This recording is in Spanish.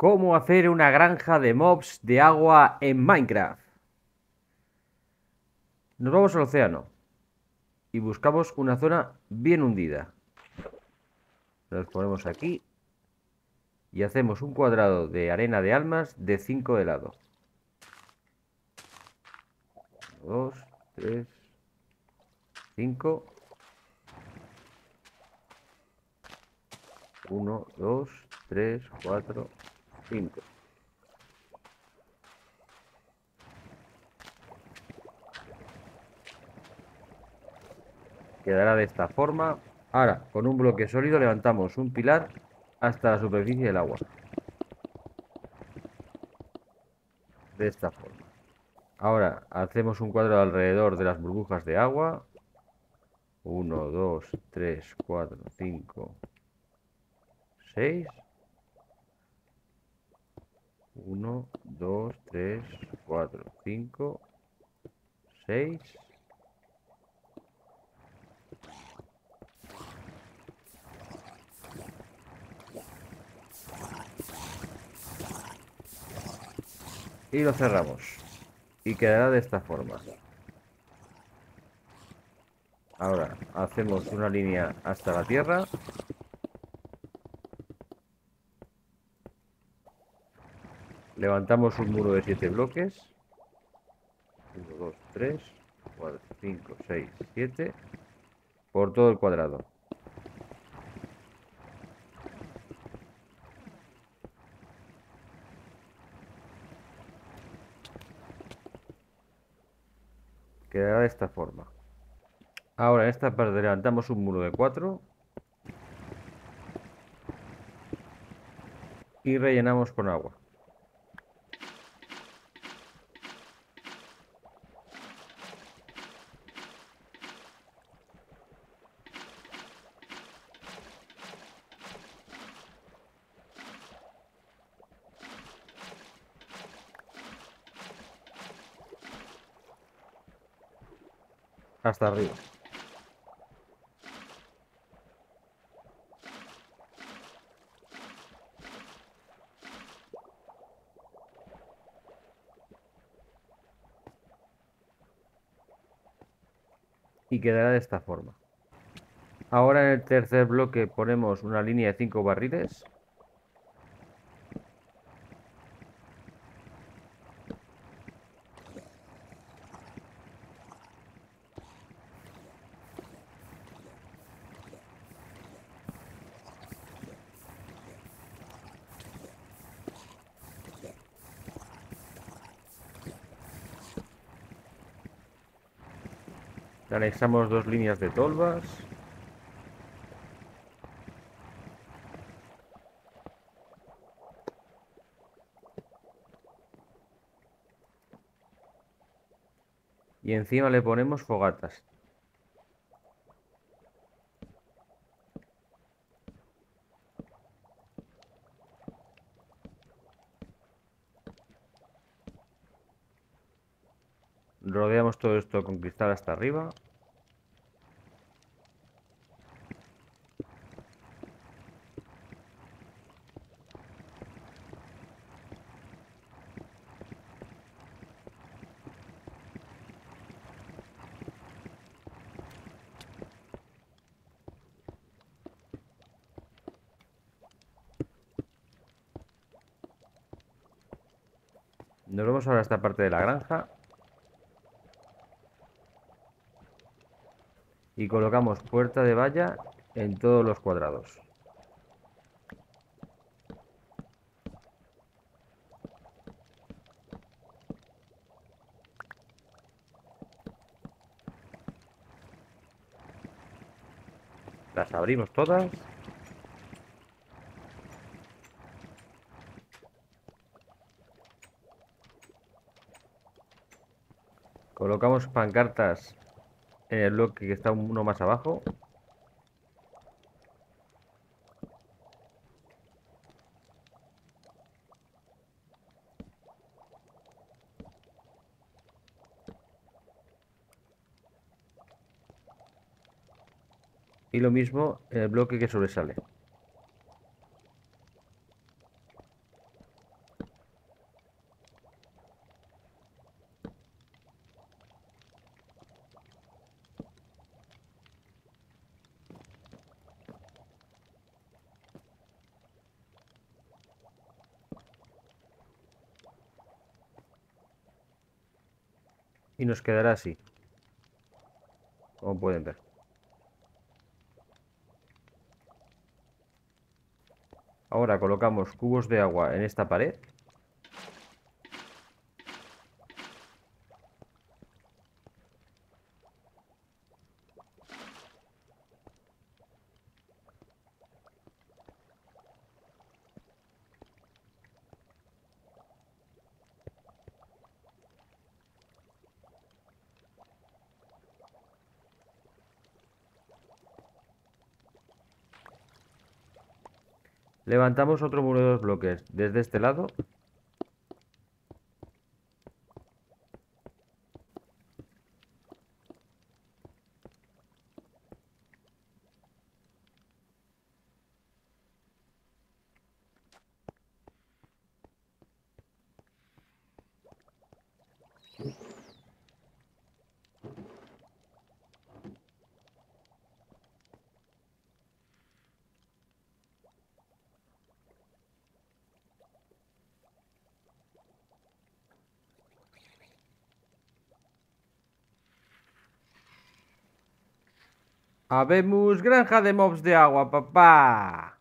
¿Cómo hacer una granja de mobs de agua en Minecraft? Nos vamos al océano y buscamos una zona bien hundida. Nos ponemos aquí y hacemos un cuadrado de arena de almas de 5 de lado. 2, 3, 5. 1, 2, 3, 4, 5. Quedará de esta forma. Ahora, con un bloque sólido levantamos un pilar hasta la superficie del agua. De esta forma. Ahora hacemos un cuadro alrededor de las burbujas de agua. 1, 2, 3, 4, 5, 6. 1, 2, 3, 4, 5, 6. 6. Y lo cerramos. Y quedará de esta forma. Ahora hacemos una línea hasta la tierra. Levantamos un muro de 7 bloques. 1, 2, 3, 4, 5, 6, 7. Por todo el cuadrado. Quedará de esta forma. Ahora en esta parte levantamos un muro de 4 y rellenamos con agua. Hasta arriba. Y quedará de esta forma. Ahora en el tercer bloque ponemos una línea de 5 barriles. Anexamos 2 líneas de tolvas. Y encima le ponemos fogatas. Rodeamos todo esto con cristal hasta arriba. Nos vamos ahora a esta parte de la granja. Y colocamos puerta de valla en todos los cuadrados. Las abrimos todas. Colocamos pancartas en el bloque que está uno más abajo. Y lo mismo en el bloque que sobresale. y nos quedará así, como pueden ver. Ahora colocamos cubos de agua en esta pared. Levantamos otro muro de 2 bloques desde este lado. Habemos granja de mobs de agua, papá.